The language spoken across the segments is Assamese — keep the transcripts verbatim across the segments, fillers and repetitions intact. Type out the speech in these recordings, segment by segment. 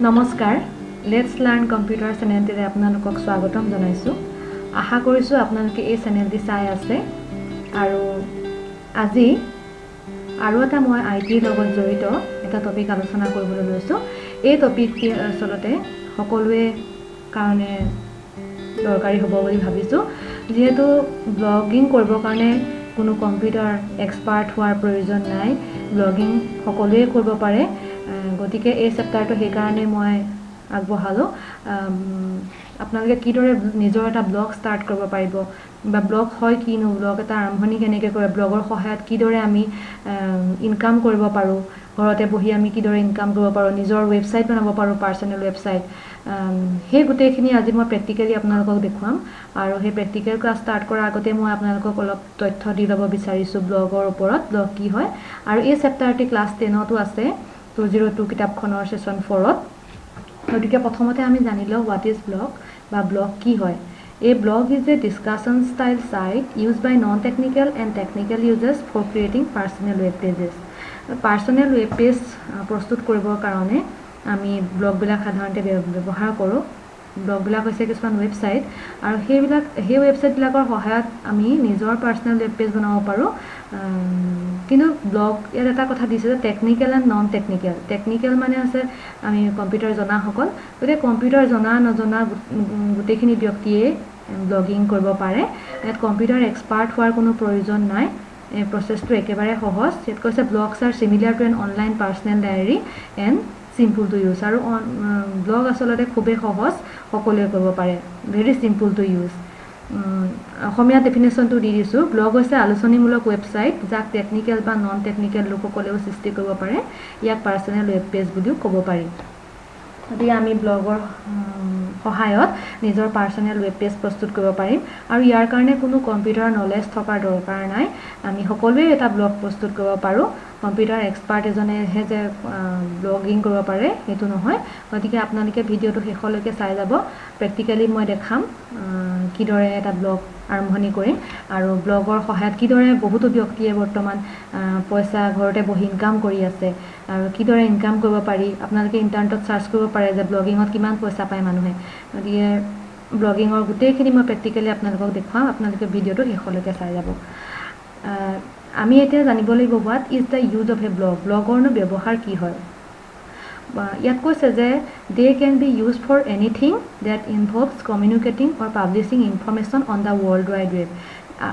Namaskar, Let's Learn Computer channel te apnalok swagotam janaisu. Aha korisu apnaloke ei channel ti sai ase aru aji aru eta moi I T logon jorito eta topic alochona koribole loisu. Ei topic ti asolote hokolue karone dorkari hobo boli bhabisu. Jehetu blogging koribor karone kono computer expert hoar proyojon nai. Blogging hokolue koribo pare. গতিকে এই সেপ্টারটো হে কারণে মই আগবঢ়ালো আপোনালোকে কিদৰে নিজৰ এটা ব্লগ স্টাৰ্ট কৰিব পাৰিব বা ব্লগ হয় কিনো ব্লগ এটা আৰম্ভণি কেনেকে কৰে ব্লগৰ সহায়ত কিদৰে আমি ইনকাম কৰিব পাৰো ঘৰতে বহি আমি কিদৰে ইনকাম কৰিব পাৰো নিজৰ ওয়েবসাইট বনাব পাৰো পাৰ্সোনাল ওয়েবসাইট হে গুটেখিনি আজি মই প্ৰ্যাকটিক্যালি আপোনালোকক দেখুৱাম আৰু হে প্ৰ্যাকটিক্যাল ক্লাস স্টাৰ্ট কৰাৰ আগতে মই আপোনালোকক অলপ তথ্য দি লব বিচাৰিছো ব্লগৰ ওপৰত ব্লগ কি হয় আৰু এই সেপ্টাৰটি ক্লাস ten তো আছে two zero two কিতাপখনৰ সেশন four গতিকে প্ৰথমতে আমি জানিলো what is blog বা blog কি হয় এই blog is a discussion style site used by non technical and technical users for creating personal web pages personal web page প্ৰস্তুত কৰিবৰ কাৰণে আমি blog বিলাক সাধাৰণতে ব্যৱহাৰ কৰো blog বিলাক হৈছে কিছুমান website আৰু সেই বিলাক সেই website বিলাকৰ সহায়ত আমি নিজৰ personal web page বনাব পাৰো কিন্তু ব্লগ এর এটা কথা দিছে যে technical and non technical technical মানে আছে আমি কম্পিউটার জানা হকল গতে কম্পিউটার জানা নজনা গুটেখিনি ব্যক্তিয়ে ব্লগিং কৰিব পাৰে এট কম্পিউটাৰ এক্সপাৰ্ট হোৱাৰ কোনো প্ৰয়োজন নাই এই প্ৰচেছটো একেবাৰে সহজ যেত কৈছে blogs are similar to an online personal diary and simple to use আৰু ব্লগ আসলে খুবই সহজ সকলোৱে কৰিব পাৰে ভেৰি সিম্পল টু ইউজ অসমীয়া ডেফিনিশনটো দি দিছো ব্লগ হৈছে আলোচনীমূলক ওয়েবসাইট যাক টেকনিক্যাল বা নন টেকনিক্যাল লোকসকলেও সৃষ্টি কৰিব পাৰে ইয়াক পাৰ্সোনাল ওয়েব পেজ বুলিও ক'ব পাৰি যদি আমি ব্লগৰ সহায়ত নিজৰ পাৰ্সোনাল ওয়েব পেজ প্ৰস্তুত কৰিব পাৰিম আৰু ইয়াৰ কাৰণে কোনো কম্পিউটাৰ নলেজ থকাৰ দৰকাৰ নাই আমি সকলোৱে এটা ব্লগ প্ৰস্তুত কৰিব পাৰো কম্পিউটাৰ এক্সপাৰ্ট এজনে হে যে ব্লগিং কৰিব পাৰে হেতু নহয় গতিকে আপোনালোকে ভিডিওটো শেষলৈকে চাই যাব প্ৰ্যাকটিক্যালি মই দেখাম কিদৰে এটা ব্লগ আৰম্ভণি কৰিম আৰু ব্লগৰ সহায়ত কিদৰে বহুত ব্যক্তিয়ে বৰ্তমান পইচা ঘৰতে বহি ইনকাম কৰি আছে আৰু কিদৰে ইনকাম কৰিব পাৰি আপোনালোকে ইন্টাৰনেটত সাৰ্চ কৰিব পাৰে যে ব্লগিংত কিমান পইচা পায় মানুহে গতিকে ব্লগিংৰ গুটেখিনি মই প্র্যাকটিক্যালি আপোনালোকক দেখাম আপোনালোকে ভিডিওটো শেষলৈকে চাই যাব আমি এটা জানিব লাগিব what is the use of a blog blogৰ নো ব্যৱহাৰ কি হয় ইয়াত কৈছে যে they can be used for anything that involves communicating or publishing information on the world wide web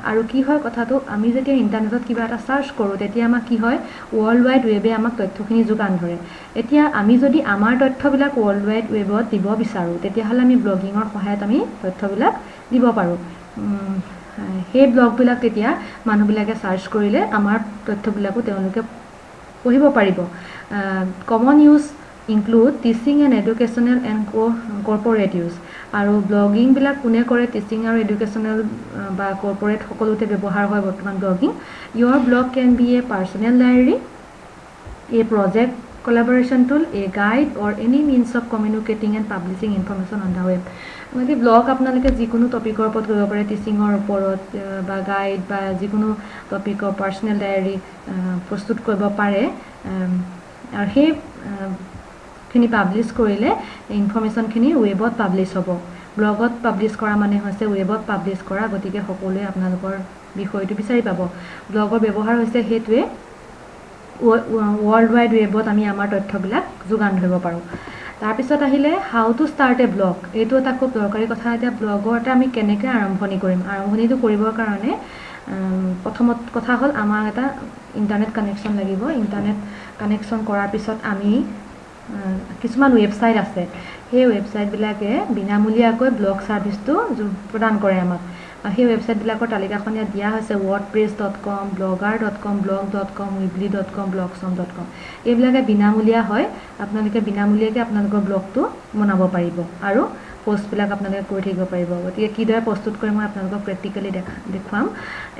আৰু কি হয় কথাটো আমি যেতিয়া ইন্টাৰনেটত কিবা এটা সাৰ্চ কৰো তেতিয়া আমাক কি হয় world wide webe আমাক তথ্যখিনি যোগান ধৰে এতিয়া আমি যদি আমাৰ তথ্যবিলাক world wide webত দিব বিচাৰো তেতিয়া হলে আমি ব্লগিংৰ সহায়ত আমি তথ্যবিলাক দিব পাৰো হে ব্লগবিলাক তেতিয়া মানুহবিলাকে সাৰ্চ কৰিলে আমাৰ তথ্যবিলাকো তেওঁলোকে পঢ়িব পাৰিব common use include teaching and educational and corporate use আৰু blogging বিলা কোনে কৰে teaching আৰু educational বা corporate সকলোতে ব্যৱহাৰ হয় বৰ্তমান blogging your blog can be a personal diary a project collaboration tool a guide or any means of communicating and publishing information on the web মানে ব্লগ আপোনালোকে যিকোনো টপিকৰ ওপৰত কৰিব পাৰে টিচিংৰ ওপৰত বা গাইড বা যিকোনো টপিকৰ পাৰ্সোনাল ডায়েৰী প্ৰস্তুত কৰিব পাৰে আৰু হে খিনি পাবলিশ কৰিলে ইনফৰমেশন খিনি ওয়েবত পাবলিশ হ'ব ব্লগত পাবলিশ কৰা মানে হৈছে ওয়েবত পাবলিশ কৰা গতিকে সকলোৱে আপোনালোকৰ বিষয়টো বিচাৰি পাব ব্লগৰ ব্যৱহাৰ হৈছে হেতুৱে ওয়াৰ্ল্ড ওয়াইড ওয়েবত আমি আমাৰ তথ্যবিলাক যোগান ধৰিব পাৰো তাৰ পিছত আহিলে how to start a blog এটো এটা খুব দৰকাৰী কথা এটা ব্লগৰটা আমি কেনেকৈ আৰম্ভণি কৰিম আৰম্ভণিটো কৰিবৰ কাৰণে প্ৰথমত কথা হ'ল আমাৰ এটা ইন্টাৰনেট কানেকশন লাগিব ইন্টাৰনেট কানেকশন কৰাৰ পিছত আমি কিছুমান ওয়েবসাইট আছে সেই ওয়েবসাইট বিলাকে বিনামূলীয়াকৈ ব্লগ সার্ভিসটো প্ৰদান কৰে আমাক সেই ওয়েবসাইট বিলাকৰ তালিকাখন দিয়া হৈছে wordpress dot com blogger dot com blog dot com weebly dot com blogsom dot com এই বিলাকে বিনামূলীয়া হয় আপোনালোকে বিনামূলীয়াকৈ আপোনালোকৰ ব্লগটো বনাব পাৰিব আৰু পোস্ট বিলাক আপোনালোকে কৰি থাকিব পাৰিব গতিকে কিদৰে প্ৰস্তুত কৰি মই আপোনালোকক প্ৰ্যাকটিক্যালি দেখাম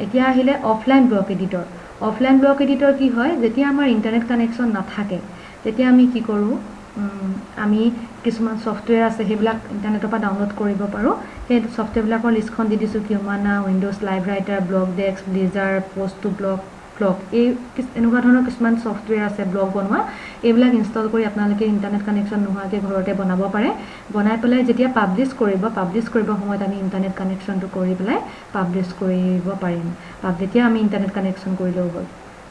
এতিয়া আহিলে offline blog editor offline blog editor কি হয় যেতিয়া আমাৰ ইন্টাৰনেট কানেকশন নাথাকে তেতিয়া আমি কি কৰো আমি কিছুমান সফটওয়্যাৰ আছে হেবিলাক ইন্টাৰনেটৰ পৰা ডাউনলোড কৰিব পাৰো সেই সফটওয়্যাৰবিলাকৰ লিষ্টখন দি দিছো কিমানা Windows Live Writer blog desk ব্লিজাৰ post to blog blog এই এনেকুৱা ধৰণৰ কিছুমান সফটৱেৰ আছে ব্লগ বনোৱা এইবিলাক ইনষ্টল কৰি আপোনালোকে ইন্টাৰনেট কানেকশন নোহাকে ঘৰতে বনাব পাৰে বনাই পেলাই যেতিয়া পাবলিশ কৰিব পাবলিশ কৰিব সময়ত আমি ইন্টাৰনেট কানেকশনটো কৰি পেলাই পাবলিশ কৰিব পাৰিম তেতিয়া আমি ইন্টাৰনেট কানেকশন কৰি লব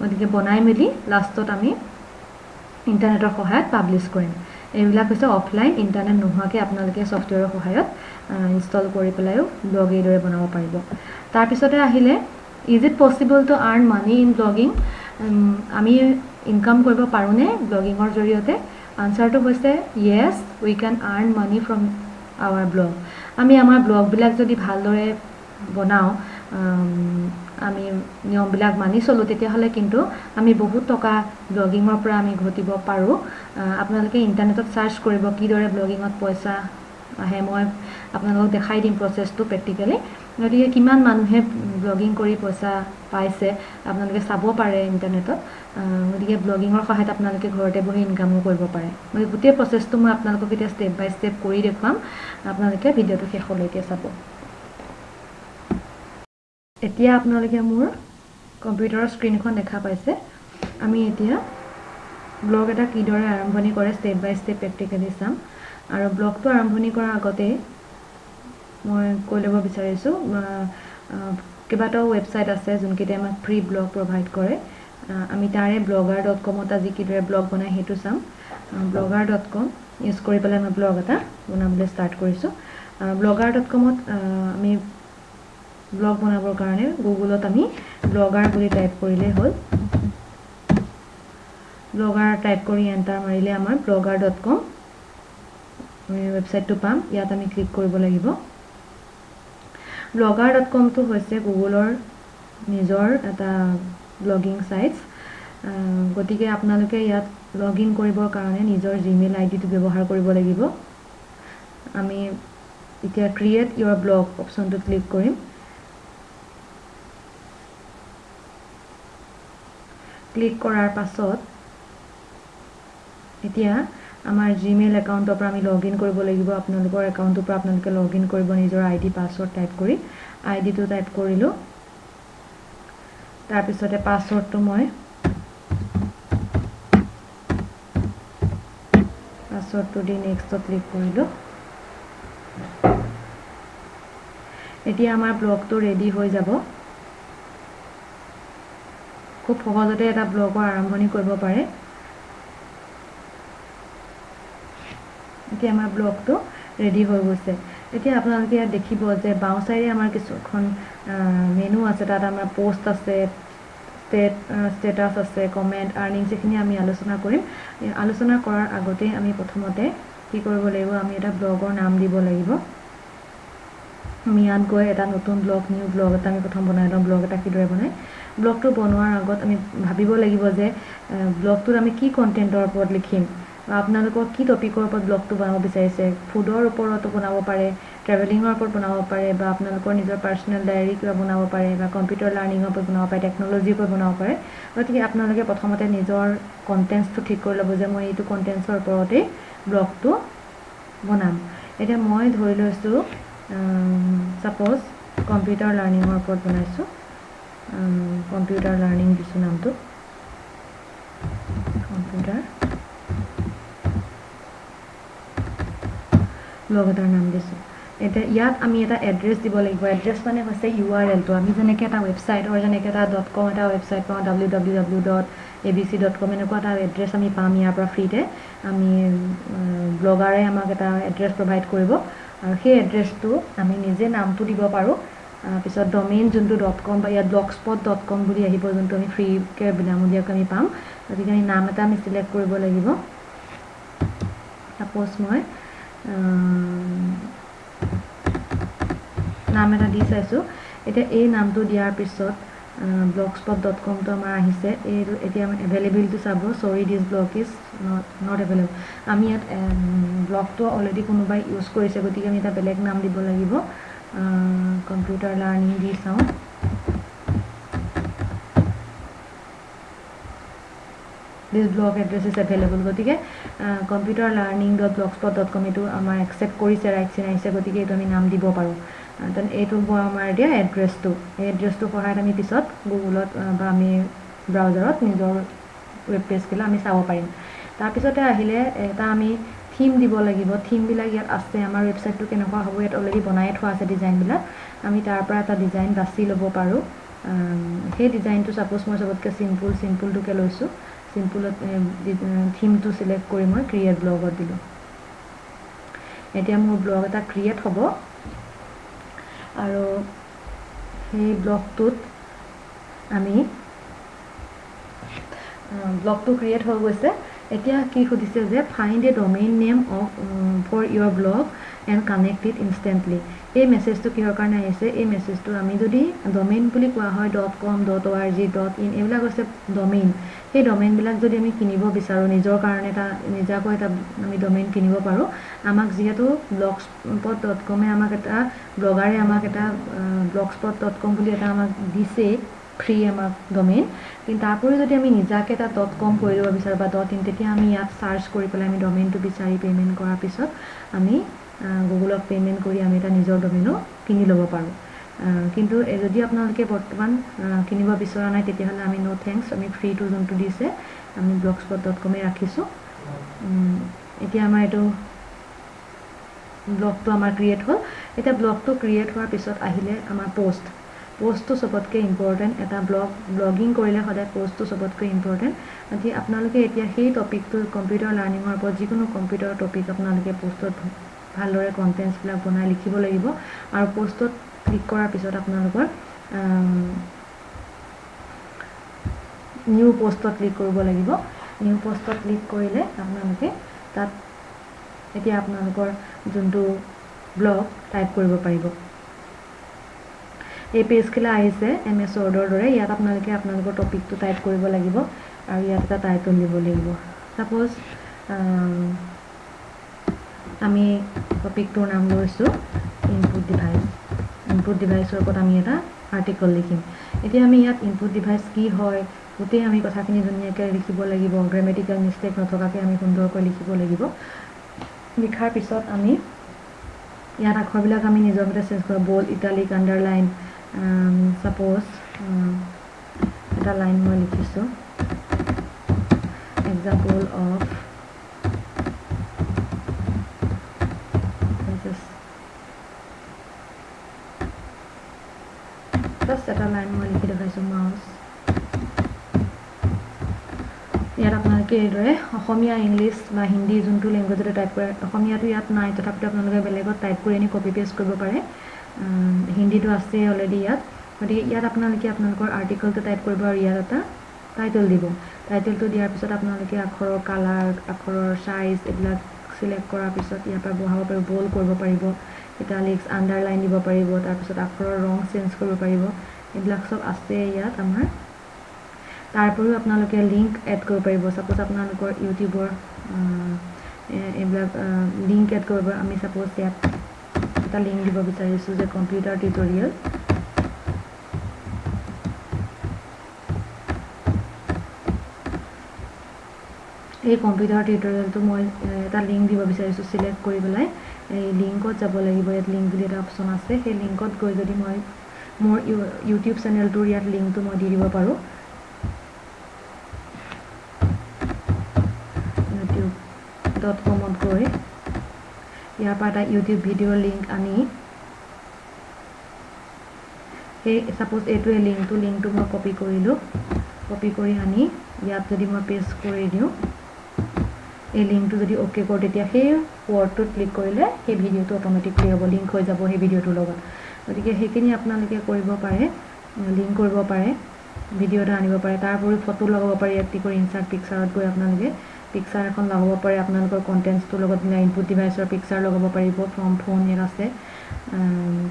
গতিকে বনাই মেলি লাষ্টত আমি ইন্টাৰনেটৰ সহায়ত পাবলিশ কৰিম এইবিলাক হৈছে অফলাইন ইন্টাৰনেট নোহাকে আপোনালোকে সফটৱেৰৰ সহায়ত ইনষ্টল কৰি পেলাইও ব্লগ এইদৰে বনাব পাৰিব তাৰ পিছতে আহিলে Is it possible to earn money in blogging? Ami income koribo parune blogging or joriote? Answer to hoise yes, we can earn money from our blog. Ami amar blog bilak jodi bhaldore bonao ami niyom bilak mani cholu tetia hole kintu ami bahut toka blogging or pora ami ghotibo paru apnaloke internet ot search koribo ki dore blogging ot poisa ahe moi apnalok dekhai dim process to practically গতিকে কিমান মানুহে ব্লগিং কৰি পইচা পাইছে আপোনালোকে চাব পাৰে ইন্টাৰনেটত গতিকে ব্লগিংৰ সহায়ত আপোনালোকে ঘৰতে বহি ইনকামও কৰিব পাৰে মই গুটি প্ৰচেছটো মই আপোনালোকক এতিয়া স্টেপ বাই স্টেপ কৰি দেখাম আপোনালোকে ভিডিওটো শেষলৈকে চাব এতিয়া আপোনালোকে মোৰ কম্পিউটাৰৰ স্ক্ৰীনখন দেখা পাইছে আমি এতিয়া ব্লগ এটা কিদৰে আৰম্ভণি কৰে স্টেপ বাই স্টেপ প্ৰেক্টিকেলি চাম আৰু ব্লগটো আৰম্ভণি কৰাৰ আগতে মই কলেব বিচাৰিছো কিবাটা ওয়েবসাইট আছে যোনকিতে আমাক ফ্ৰি ব্লগ প্ৰোভাইড কৰে আমি তাৰে blogger dot com ত আজি কিদৰে ব্লগ বনাই হেতু চাম blogger dot com ইউজ কৰি পেলাই মই ব্লগ এটা বনাবলৈ স্টাৰ্ট কৰিছো blogger dot com ত আমি ব্লগ বনাবৰ কাৰণে গুগলত আমি blogger বুলি টাইপ কৰিলে হ'ল blogger টাইপ কৰি এন্টাৰ মাৰিলে আমাৰ blogger dot com ৱেবসাইটটো পাম ইয়াত আমি ক্লিক কৰিব লাগিব blogger dot com to হৈছে গুগলৰ নিজৰ এটা ব্লগিং সাইটস গতিকে আপোনালোকে ইয়াত লগইন কৰিবৰ কাৰণে নিজৰ জিমেইল আইডিটো ব্যৱহাৰ কৰিব লাগিব আমি এতিয়া ক্ৰিয়েট ইওৰ ব্লগ অপচনটো ক্লিক কৰিম ক্লিক কৰাৰ পাছত এতিয়া আমাৰ জিমেইল একাউণ্টৰ পৰা আমি লগইন কৰিব লাগিব আপোনালোকৰ একাউণ্টৰ পৰা আপোনালোকে লগইন কৰিব নিজৰ আইডি পাসৱৰ্ড টাইপ কৰি আইডিটো টাইপ কৰিলো তাৰ পিছতে পাসৱৰ্ডটো মই পাসৱৰ্ডটো দি নেক্সটত ক্লিক কৰিলো এতিয়া আমাৰ ব্লগটো ৰেডি হৈ যাব খুব সহজতে এটা ব্লগৰ আৰম্ভণি কৰিব পাৰে এতিয়া আমাৰ ব্লগটো ৰেডি হৈ গৈছে এতিয়া আপোনালোকে দেখিব যে বাওঁ সাইডে আমাৰ কিছুখন মেনু আছে তাত আমাৰ পোষ্ট আছে স্টেট স্ট্যাটাস আছে কমেন্ট আৰ্নিংস এখিনি আমি আলোচনা কৰিম আলোচনা কৰাৰ আগতে আমি প্ৰথমতে কি কৰিব লাগিব আমি এটা ব্লগৰ নাম দিব লাগিব আমি ইয়াত গৈ এটা নতুন ব্লগ নিউ ব্লগ এটা আমি প্ৰথম বনাই লম ব্লগ এটা কিদৰে বনাই ব্লগটো বনোৱাৰ আগত আমি ভাবিব লাগিব যে ব্লগটোত আমি কি কন্টেন্টৰ ওপৰত লিখিম আপোনালোকক কি টপিকৰ ওপৰত ব্লগটো বনাব বিচাৰিছে ফুডৰ ওপৰতো বনাব পাৰে ট্ৰেভেলিংৰ ওপৰত বনাব পাৰে বা আপোনালোকৰ নিজৰ পাৰ্সোনাল ডায়েৰী কিবা বনাব পাৰে বা কম্পিউটাৰ লাৰ্নিংৰ ওপৰত বনাব পাৰে টেকনলজিৰ ওপৰত বনাব পাৰে গতিকে আপোনালোকে প্ৰথমতে নিজৰ কন্টেন্টটো ঠিক কৰি লব যে মই এইটো কন্টেন্টৰ ওপৰতে ব্লগটো বনাম এতিয়া মই ধৰি লৈছো সাপোজ কম্পিউটাৰ লাৰ্নিংৰ ওপৰত বনাইছো কম্পিউটাৰ লাৰ্নিং দিছো নামটো কম্পিউটাৰ ব্লগৰ নাম দিছো এটা ইয়াত আমি এটা এড্ৰেছ দিব লাগিব এড্ৰেছ মানে হৈছে ইউআৰএল তো আমি জনেকে এটা ওয়েবসাইট অৰ জনেকে এটা .com এটা ওয়েবসাইট পাও w w w dot a b c dot com এনেকুৱা এটা এড্ৰেছ আমি পাম ইয়াৰ পৰা ফ্ৰীতে আমি ব্লগাৰে আমাক এটা এড্ৰেছ প্ৰভাইড কৰিব আৰু সেই এড্ৰেছটো আমি নিজে নামটো দিব পাৰো পিছত ডমেইন যোনটো .com বা ইয়াত blogspot dot com বুলি আহিব যোনটো আমি ফ্ৰীকে বিনামূলীয়াকৈ আমি পাম গতিকে আমি নাম এটা আমি সিলেক্ট কৰিব লাগিব সাপোজ মই নাম এটা দি চাইছো এটা এই নামটো দিয়াৰ পিছত blogspot dot com তো আমাৰ আহিছে এই এতিয়া আমি अवेलेबल টু চাব sorry this blog is not not available আমি ইয়াত ব্লগটো অলৰেডি কোনোবাই ইউজ কৰিছে গতিকে আমি এটা বেলেগ নাম দিব লাগিব কম্পিউটাৰ লার্নিং দি চাও This blog address is available. Gotike computerlearning dot blogspot dot com etu amar accept korise right chinaise gotike etu ami naam dibo paru then etu amar dia address to address to pohar ami pisot google ba ami ব্রাউজারত নিজৰ web page গিলা আমি চাব পাৰিম তাৰ পিছতে আহিলে এটা আমি থিম দিব লাগিব থিম বিলা ইয়াত আছে আমাৰ ওয়েবসাইটটো কেনেকুৱা হ'ব ইয়াত অলৰেডি বনাই থোৱা আছে ডিজাইন বিলা আমি তাৰ পৰা এটা ডিজাইন বাছি ল'ব পাৰো সেই ডিজাইনটো সাপোজ মই সবতকে সিম্পল সিম্পল টুকে লৈছো সিম্পল থিমটো সিলেক্ট কৰি মই ক্ৰিয়েট ব্লগত দিলো এতিয়া মোৰ ব্লগ এটা ক্ৰিয়েট হ'ব আৰু সেই ব্লগটোত আমি ব্লগটো ক্রিয়েট হৈ গৈছে এতিয়া কি খুদিছে যে find a domain name of um, for your blog and connect it instantly এই মেসেজটো কিহৰ কাৰণে আহিছে এই মেসেজটো আমি যদি ডোমেইন বুলি কোৱা হয় .com .org .in এইবিলাক আছে ডোমেইন সেই ডোমেইন বিলাক যদি আমি কিনিব বিচাৰো নিজৰ কাৰণে এটা নিজাকৈ এটা আমি ডোমেইন কিনিব পাৰো আমাক যেহেতু blogspot dot com এ আমাক এটা ব্লগারে আমাক এটা blogspot dot com বুলি এটা আমাক দিছে ফ্রি আমাক ডোমেইন কিন্তু তারপরে যদি আমি নিজাকে এটা .com কৰিব বিচাৰো বা .in তেতিয়া আমি ইয়াত সাৰ্চ কৰি পেলাই আমি ডোমেইনটো বিচাৰি পেমেন্ট কৰাৰ পিছত আমি Google পেমেন্ট কৰি আমি এটা নিজৰ ডোমেইন কিনি ল'ব পাৰো কিন্তু যদি আপোনালোকে বৰ্তমান কিনিব বিচৰা নাই তেতিয়া হলে আমি নো থ্যাঙ্কস আমি ফ্ৰি টু জোনটো দিছে আমি blogspot dot com এ ৰাখিছো এতিয়া আমাৰ এটো ব্লগটো আমাৰ ক্ৰিয়েট হ'ল এটা ব্লগটো ক্ৰিয়েট হোৱাৰ পিছত আহিলে আমাৰ পোষ্ট পোষ্টটো সবতকে ইম্পৰ্টেন্ট এটা ব্লগ ব্লগিং কৰিলে সদায় পোষ্টটো সবতকে ইম্পৰ্টেন্ট আজি আপোনালোকে এতিয়া সেই টপিকটো কম্পিউটাৰ লাৰ্নিংৰ ওপৰত যিকোনো কম্পিউটাৰ টপিক আপোনালোকে পোষ্টত ভালৰে কন্টেন্টস বিলাক বনাই লিখিব লাগিব আৰু পোষ্টত ক্লিক কৰাৰ পিছত আপোনালোকৰ নিউ পোষ্টত ক্লিক কৰিব লাগিব নিউ পোষ্টত ক্লিক কৰিলে আপোনালোকে তাত এতিয়া আপোনালোকৰ যোনটো ব্লগ টাইপ কৰিব পাৰিব এই পেজ গিলা আহিছে এমএছ অৰ্ডৰ দৰে ইয়াত আপোনালোকে আপোনালোকৰ টপিকটো টাইপ কৰিব লাগিব আৰু ইয়াত এটা টাইটেল দিব লাগিব সাপোজ আমি টপিকটোৰ নাম লৈছো ইনপুট ডিভাইস ইনপুট ডিভাইসৰ ওপৰত আমি এটা আৰ্টিকল লিখিম এতিয়া আমি ইয়াত ইনপুট ডিভাইস কি হয় উতে আমি কথাখিনি ধুনীয়াকৈ লিখিব লাগিব গ্ৰামাটিকেল মিস্টেক নথকাকৈ আমি সুন্দৰকৈ লিখিব লাগিব লিখাৰ পিছত আমি ইয়াত আখৰবিলাক আমি নিজৰ মতে চেঞ্জ কৰা বোল্ড ইটালিক আন্ডাৰলাইন সাপোজ এটা লাইন মই লিখিছো এক্সাম্পল অফ Just এটা লাইন মই লিখি দেখাইছো মাউস ইয়াত আপোনালোকে এইদৰে অসমীয়া ইংলিছ বা হিন্দী যোনটো ল্যাঙ্গুৱেজত টাইপ কৰে অসমীয়াটো ইয়াত নাই তথাপি আপোনালোকে বেলেগত টাইপ কৰি এনি কপি পেস্ট কৰিব পাৰে হিন্দীটো আছে অলৰেডি ইয়াত গতিকে ইয়াত আপোনালোকে আপোনালোকৰ আৰ্টিকলটো টাইপ কৰিব আৰু ইয়াত এটা টাইটেল দিব টাইটেলটো দিয়াৰ পিছত আপোনালোকে আখৰৰ কালাৰ আখৰৰ সাইজ এইবিলাক সিলেক্ট কৰাৰ পিছত ইয়াৰ পৰা বহাব পাৰিব বোল্ড কৰিব পাৰিব italics underline দিব পাৰিব তাৰ পিছত আখৰৰ ৰং চেঞ্জ কৰিব পাৰিব এইবিলাক সব আছে ইয়াত আমাৰ তাৰপৰেও আপোনালোকে লিংক এড কৰিব পাৰিব সাপোজ আপোনালোকৰ ইউটিউবৰ এইবিলাক লিংক এড কৰিব আমি সাপোজ ইয়াত এটা লিংক দিব বিচাৰিছো যে কম্পিউটাৰ টিউটৰিয়েল এই কম্পিউটাৰ টিউটৰিয়েলটো মই এটা লিংক দিব বিচাৰিছো সিলেক্ট কৰি পেলাই এই লিংকত যাব লাগিব ইয়াত লিংক বুলি এটা অপচন আছে সেই লিংকত গৈ যদি মই মোৰ ইউটিউব চেনেলটোৰ ইয়াত লিংকটো মই দি দিব পাৰো youtube dot com ত গৈ ইয়াৰ পৰা এটা ইউটিউব ভিডিঅ' লিংক আনি এই সাপোজ এইটো লিংকটো লিংকটো মই কপি কৰিলো কপি কৰি আনি ইয়াত যদি মই পেস্ট কৰি দিওঁ এই লিংকটো যদি ওকে কৰো তেতিয়া সেই ওয়াৰ্ডটো ক্লিক কৰিলে এই ভিডিওটো অটোমেটিকলি হ'ব লিংক হৈ যাব এই ভিডিওটো লগত গতিকে হেখিনি আপোনালোকে কৰিব পাৰে লিংক কৰিব পাৰে ভিডিওটা আনিব পাৰে তাৰপৰি ফটো লগাব পাৰে ইয়াতে কৰি ইনসাৰ্ট পিকচাৰত গৈ আপোনালোকে পিকচাৰ এখন লগাব পাৰে আপোনালোকৰ কন্টেন্টটো লগত মিলাই ইনপুট ডিভাইসৰ পিকচাৰ লগাব পাৰিব ফ্ৰম ফোন এৰ আছে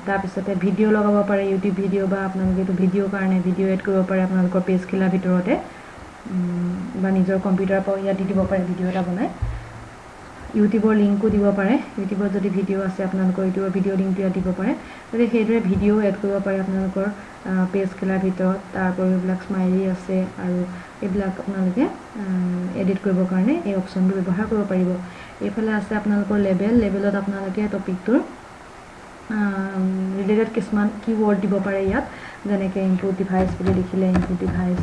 তাৰ পিছতে ভিডিও লগাব পাৰে ইউটিউব ভিডিও বা আপোনালোকে এইটো ভিডিও কাৰণে ভিডিও এড কৰিব পাৰে আপোনালোকৰ পেজ কিলা ভিতৰতে বা নিজৰ কম্পিউটাৰ পৰা ইয়াত দিব পাৰে ভিডিও এটা বনাই ইউটিউবৰ লিংকও দিব পাৰে ইউটিউবৰ যদি ভিডিও আছে আপোনালোকৰ ইউটিউবৰ ভিডিও লিংক দিয়া দিব পাৰে যদি হেডৰে ভিডিও এড কৰিব পাৰে আপোনালোকৰ পেজ কিলাৰ ভিতৰত তাৰপৰ এইবিলাক স্মাইলি আছে আৰু এইবিলাক আপোনালোকে এডিট কৰিবৰ কাৰণে এই অপচনটো ব্যৱহাৰ কৰিব পাৰিব এইফালে আছে আপোনালোকৰ লেবেল লেবেলত আপোনালোকে টপিকটোৰ ৰিলেটেড কিছুমান কিৱৰ্ড দিব পাৰে ইয়াত যেনেকৈ ইনপুট ডিভাইস বুলি লিখিলে ইনপুট ডিভাইস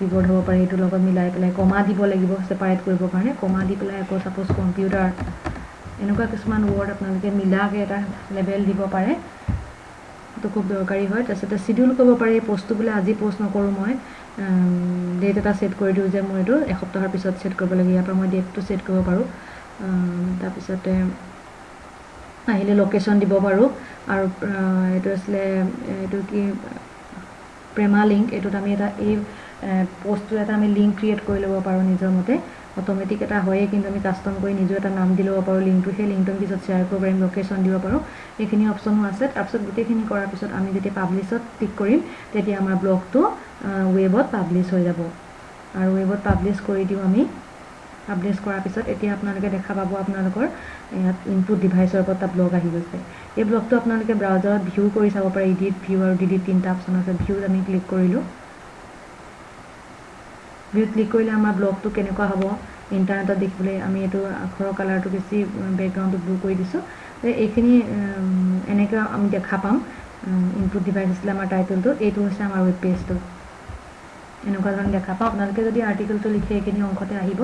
পিভট হ'ব পাৰে এটো লগত মিলাই পেলাই কমা দিব লাগিব সেপাৰেট কৰিব কাৰণে কমা দি পেলাই আকৌ সাপোজ কম্পিউটাৰ এনেকুৱা কিছুমান ওয়াৰ্ড আপোনালোকে মিলাকে এটা লেভেল দিব পাৰে তো খুব দৰকাৰী হয় তাৰছতে শিডিউল কৰিব পাৰে এই বস্তুগুলা আজি পোষ্ট নকৰো মই ডেট এটা সেট কৰি দিও যে মই এটো এসপ্তাহৰ পিছত সেট কৰিব লাগি ইয়াৰ পৰা মই ডেটটো সেট কৰিব পাৰো তাৰ পিছতে আহিলে লোকেশন দিব পাৰো আৰু এটো আসলে এটো কি প্রেমা লিংক এটোত আমি এটা এই পোস্টটো এটা আমি লিংক ক্রিয়েট কৰি লব পাৰো নিজৰ মতে অটোমেটিক এটা হয় কিন্তু আমি কাস্টম কৰি নিজৰ এটা নাম দিলব পাৰো লিংকটো সেই লিংকটো পিছত শেয়াৰ কৰিব পাৰিম লোকেশন দিব পাৰো এইখিনি অপচন আছে তাৰপিছত গুটেখিনি কৰাৰ পিছত আমি যেতিয়া পাবলিছত ক্লিক কৰিম তেতিয়া আমাৰ ব্লগটো ওয়েবত পাবলিশ হৈ যাব আৰু ওয়েবত পাবলিশ কৰি দিও আমি আপডেট কৰাৰ পিছত এতিয়া আপোনালোকে দেখা পাব আপোনালোকৰ ইনপুট ডিভাইসৰ পৰা ব্লগ আহি গৈছে এই ব্লগটো আপোনালোকে ব্ৰাউজাৰত ভিউ কৰি চাব পাৰে এডিট ভিউ আৰু ডিলিট তিনটা অপচন আছে ভিউ আমি ক্লিক কৰিলো ভিউ ক্লিক কৰিলে আমাৰ ব্লগটো কেনেকুৱা হ'ব ইন্টাৰনেটত দেখিবলৈ আমি এটো আখৰৰ কালাৰটো বেছি ব্যাকগ্ৰাউণ্ডটো ব্লু কৰি দিছো এইখিনি এনেকৈ আমি দেখা পাম ইনপুট ডিভাইস আছিল আমাৰ টাইটেলটো এইটো হৈছে আমাৰ ওয়েব পেজটো এনেকুৱা ধৰণৰ দেখা পাব আপোনালোকে যদি আৰ্টিকেলটো লিখে এইখিনি অংকতে আহিব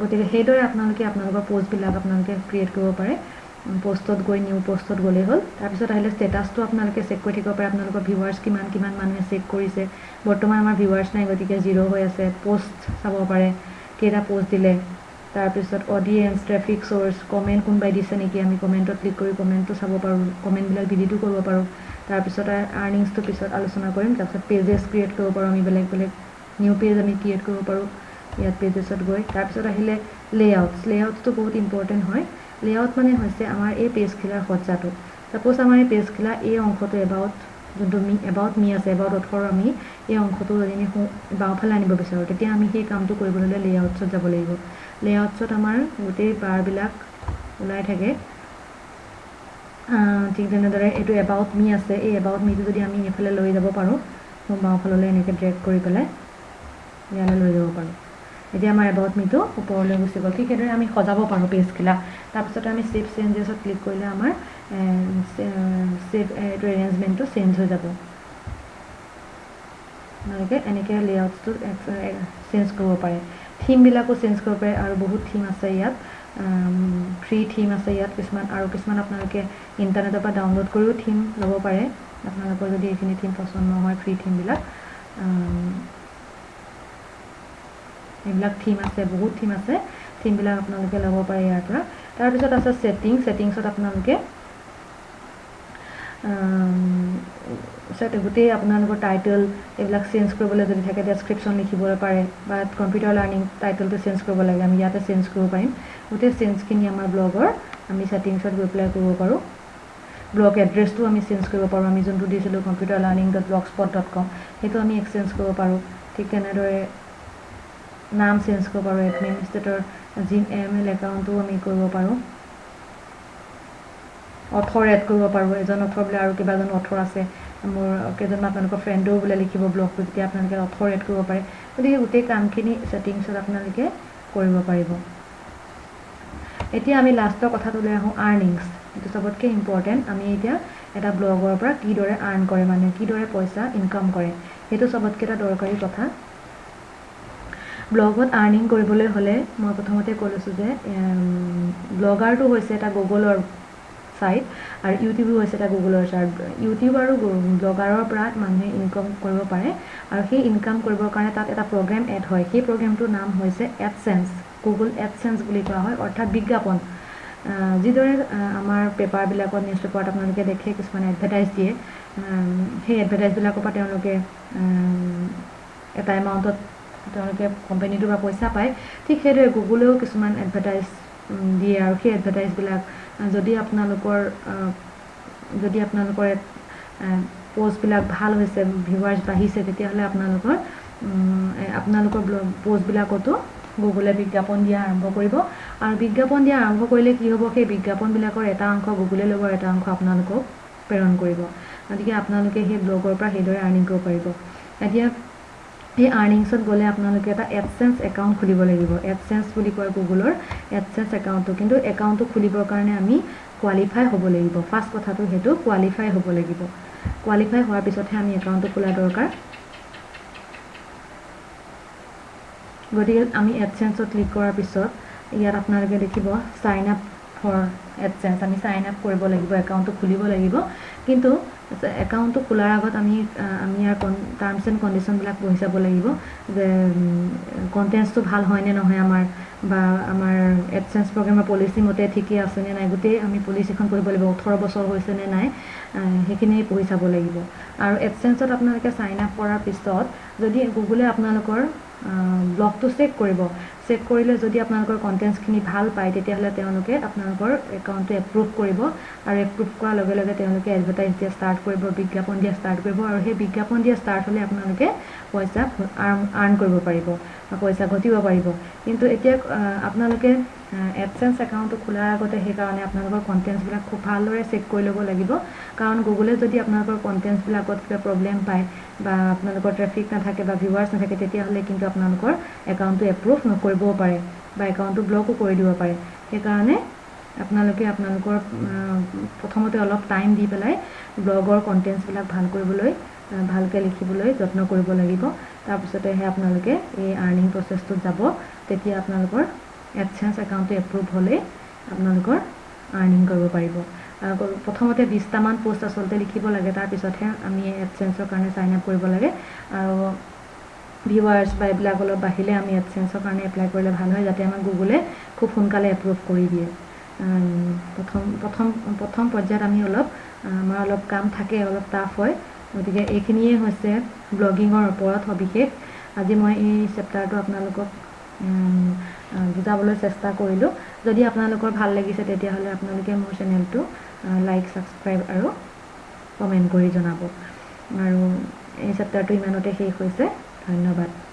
গতিকে হেডৰে আপোনালোকে আপোনালোকৰ পোষ্ট বিলাক আপোনালোকে ক্ৰিয়েট কৰিব পাৰে পোষ্টত গৈ নিউ পোষ্টত গলে হল তাৰ পিছত আহিলে স্ট্যাটাসটো আপোনালোকে চেক কৰি থাকিব পাৰে আপোনালোকৰ ভিউয়াৰ্স কিমান কিমান মানুহে চেক কৰিছে বৰ্তমান আমাৰ ভিউয়াৰ্স নাই গতিকে জিৰ' হৈ আছে পোষ্ট চাব পাৰে কেটা পোষ্ট দিলে তাৰ পিছত অডিয়েন্স ট্ৰেফিক সোৰ্স কমেন্ট কোনবাই দিছে নেকি আমি কমেন্টত ক্লিক কৰি কমেন্টটো চাব পাৰো কমেন্ট বিলাক ভিডিওটো কৰিব পাৰো তাৰ পিছত আৰ্নিংসটো পিছত আলোচনা কৰিম তাৰ পিছত পেজেছ ক্ৰিয়েট কৰিব পাৰো আমি বেলেগ বেলেগ new page আমি ক্ৰিয়েট কৰিব পাৰো ইয়াত পেজেছত গৈ তাৰ পিছত আহিলে লেআউটস লেআউটটো বহুত ইম্পৰ্টেন্ট হয় লেআউট মানে হৈছে আমাৰ এই পেজখিলাৰ সজ্জাটো সাপোজ আমাৰ এই পেজখিলা এই অংকটো এবাউট যোনটো মি এবাউট মি আছে এবাউট অথৰ আমি এই অংকটো যদি আমি বাওঁফালে আনিব বিচাৰো তেতিয়া আমি সেই কামটো কৰিবলৈ লেআউটছত যাব লাগিব লেআউটছত আমাৰ গোটেই বাৰবিলাক ওলাই থাকে ঠিক তেনেদৰে এটো এবাউট মি আছে এই এবাউট মিটো যদি আমি এফালে লৈ যাব পাৰো বাওঁফাললৈ এনেকৈ ড্ৰেগ কৰি পেলাই ইয়ালে লৈ যাব পাৰো এতিয়া আমাৰ এবাউট মিটো ওপৰলৈ গুছি গল ঠিক এদৰে আমি সজাব পাৰো পেজখিলা তাৰ পিছত আমি সেভ চেঞ্জেছত ক্লিক কৰিলে আমাৰ সেভ এটো এৰেঞ্জমেন্টটো চেঞ্জ হৈ যাব মানে এনেকৈ লেআউটটো চেঞ্জ কৰিব পাৰে থিম বিলাকো চেঞ্জ কৰিব পাৰে আৰু বহুত থিম আছে ইয়াত ফ্ৰী থিম আছে ইয়াত কিছুমান আৰু কিছুমান আপোনালোকে ইন্টাৰনেটৰ পৰা ডাউনলোড কৰিও থিম লব পাৰে আপোনালোকৰ যদি এইখিনি থিম পছন্দ নহয় ফ্ৰী থিম বিলাক এইবিলাক থিম আছে বহুত থিম আছে থিম বিলাক আপোনালোকে লব পাৰে ইয়াৰ পৰা তাৰ পিছত আছে সেটিং সেটিংছত আপোনালোকে সেট গুটেই আপোনালোকৰ টাইটেল এইবিলাক চেঞ্জ কৰিবলৈ যদি থাকে ডেসক্ৰিপচন লিখিব পাৰে বা কম্পিউটাৰ লাৰ্নিং টাইটেলটো চেঞ্জ কৰিব লাগে আমি ইয়াতে চেঞ্জ কৰিব পাৰিম গুটেই চেঞ্জখিনি আমাৰ ব্লগৰ আমি সেটিংছত গৈ প্লে কৰিব পাৰো ব্লগ এড্ৰেছটো আমি চেঞ্জ কৰিব পাৰো আমি যোনটো দিছিলো computerlearning dot blogspot dot com হেতু আমি এক্সচেঞ্জ কৰিব পাৰো ঠিক তেনেদৰে নাম চেঞ্জ কৰিব পাৰো এডমিনিষ্ট্ৰেটৰ জিমেইল একাউণ্টটো আমি কৰিব পাৰো অথৰ এড কৰিব পাৰো এজন অথৰ বলে আৰু কিবাজন অথৰ আছে মোৰ কেজন আপোনালোকৰ ফ্ৰেণ্ডও বলে লিখিব ব্লগটো তেতিয়া আপোনালোকে অথৰ এড কৰিব পাৰে গতিকে গোটেই কামখিনি সেটিংছত আপোনালোকে কৰিব পাৰিব এতিয়া আমি লাষ্টৰ কথাটোলৈ আহো আৰ্নিংস এটো সবতকে ইম্পৰ্টেন্ট আমি এতিয়া এটা ব্লগৰ পৰা কি দৰে আৰ্ন কৰে মানে কি দৰে পইচা ইনকাম কৰে এটো সবতকে এটা দৰকাৰী কথা ব্লগত আৰ্নিং কৰিবলৈ হলে মই প্ৰথমতে কৈছো যে ব্লগাৰটো হৈছে এটা গুগলৰ সাইট আৰু ইউটিউবও হৈছে এটা গুগলৰ সাইট ইউটিউব আৰু ব্লগাৰৰ পৰা মানুহে ইনকাম কৰিব পাৰে আৰু সেই ইনকাম কৰিবৰ কাৰণে তাত এটা প্ৰগ্ৰাম এড হয় সেই প্ৰগ্ৰামটোৰ নাম হৈছে এডসেন্স গুগল এডসেন্স বুলি কোৱা হয় অৰ্থাৎ বিজ্ঞাপন যিদৰে আমাৰ পেপাৰ বিলাকত নিউজ পেপাৰত আপোনালোকে দেখে কিছুমান এডভাৰটাইজ দিয়ে সেই এডভাৰটাইজ বিলাকৰ পৰা তেওঁলোকে এটা এমাউণ্টত তেওঁলোকে কোম্পানীটো বা পইচা পায় ঠিক হেৰে গুগলেও কিছুমান এডভাৰটাইজ দিয়ে আৰু সেই এডভাৰটাইজ বিলাক যদি আপোনালোকৰ যদি আপোনালোকৰ পোষ্ট বিলাক ভাল হৈছে ভিউয়াৰ্স বাহিছে তেতিয়া হলে আপোনালোকৰ আপোনালোকৰ পোষ্ট বিলাকতো গুগলে বিজ্ঞাপন দিয়া আৰম্ভ কৰিব আৰু বিজ্ঞাপন দিয়া আৰম্ভ কৰিলে কি হ'ব সেই বিজ্ঞাপন বিলাকৰ এটা অংশ গুগলে ল'ব এটা অংশ আপোনালোকক প্ৰেৰণ কৰিব গতিকে আপোনালোকে সেই ব্লগৰ পৰা হেডৰে আৰ্নিং কৰিব পাৰিব এতিয়া এই আর্নিংছত গলে আপোনালোকে এটা এডসেন্স একাউন্ট খুলিব লাগিব এডসেন্স বুলি কয় গুগলৰ এডসেন্স একাউন্টটো কিন্তু একাউন্টটো খুলিবৰ কাৰণে আমি কোৱালিফাই হ'ব লাগিব ফাৰ্স্ট কথাটো হেতু কোৱালিফাই হ'ব লাগিব qualify hoar pisothe ami account to khula dorkar godike ami adsense ot click korar pisot iyar apnaloge dekhibo sign up for adsense ami sign up koribo lagibo account to khulibo lagibo kintu account to khular agot ami ami ar terms and condition bilak bohisabo lagibo je contents to bhal hoy ne no hoy amar বা আমাৰ এডসেন্স প্ৰগ্ৰামৰ পলিচি মতে ঠিকই আছে নে নাই গতে আমি পলিচিখন কৰিব লাগিব ওঠৰ বছৰ হৈছে নে নাই হেখিনি পঢ়ি চাব লাগিব আৰু এডসেন্সত আপোনালোকে সাইন আপ কৰাৰ পিছত যদি গুগলে আপোনালোকৰ ব্লগটো চেক কৰিব চেক কৰিলে যদি আপোনালোকৰ কন্টেন্টখিনি ভাল পায় তেতিয়াহলে তেওঁলোকে আপোনালোকৰ একাউণ্টটো এপ্ৰুভ কৰিব আৰু এপ্ৰুভ কৰাৰ লগে লগে তেওঁলোকে এডভাৰটাইজ দিয়া ষ্টাৰ্ট কৰিব বিজ্ঞাপন দিয়া ষ্টাৰ্ট কৰিব আৰু সেই বিজ্ঞাপন দিয়া ষ্টাৰ্ট হ'লে আপোনালোকে পইচা আৰ্ন কৰিব পাৰিব পইচা ঘটিব পাৰিব কিন্তু এতিয়া আপোনালোকে এডসেন্স একাউণ্টটো খোলাৰ আগতে সেই কাৰণে আপোনালোকৰ কন্টেন্টছগুলা খুব ভালদৰে চেক কৰি ল'ব লাগিব কাৰণ গুগলে যদি আপোনালোকৰ কন্টেন্টছবিলাকত কিবা প্ৰবলেম পায় বা আপোনালোকৰ ট্ৰেফিক নাথাকে বা ভিউৱাৰ্ছ নাথাকে তেতিয়াহলে কিন্তু আপোনালোকৰ একাউণ্টটো এপ্ৰুভ নকৰিবও পাৰে বা একাউণ্টটো ব্লকও কৰি দিব পাৰে সেই কাৰণে আপোনালোকে আপোনালোকৰ প্ৰথমতে অলপ টাইম দি পেলাই ব্লগৰ কন্টেন্টছবিলাক ভাল কৰিবলৈ ভালকৈ লিখিবলৈ যত্ন কৰিব লাগিব তাৰ পিছতে হে আপোনালোকে এই আৰ্নিং প্ৰচেছটো যাব তেতিয়া আপোনালোকৰ AdSense account approve hole apnalokor earning koribo paribo prothomote twenty ta man post asolte likhibo lage tar pisothe ami AdSense r karone sign up koribo lage aro viewers by blagolor bahile ami AdSense r karone apply korile bhal hoy jate amar Google e khub honkale approve kori diye prothom prothom prothom porjayat ami olop amar olop kam thake olop tough hoy odige ekhiniye hoise blogging r oporot hobikhe aji moi ei chapter to apnalokor বুজাবলৈ চেষ্টা কৰিলো যদি আপোনালোকৰ ভাল লাগিছে তেতিয়া হলে আপোনালোকে মোৰ চেনেলটো লাইক সাবস্ক্ৰাইব আৰু কমেন্ট কৰি জনাব আৰু এই চেপ্টাৰটো ইমানতে শেষ হৈছে ধন্যবাদ।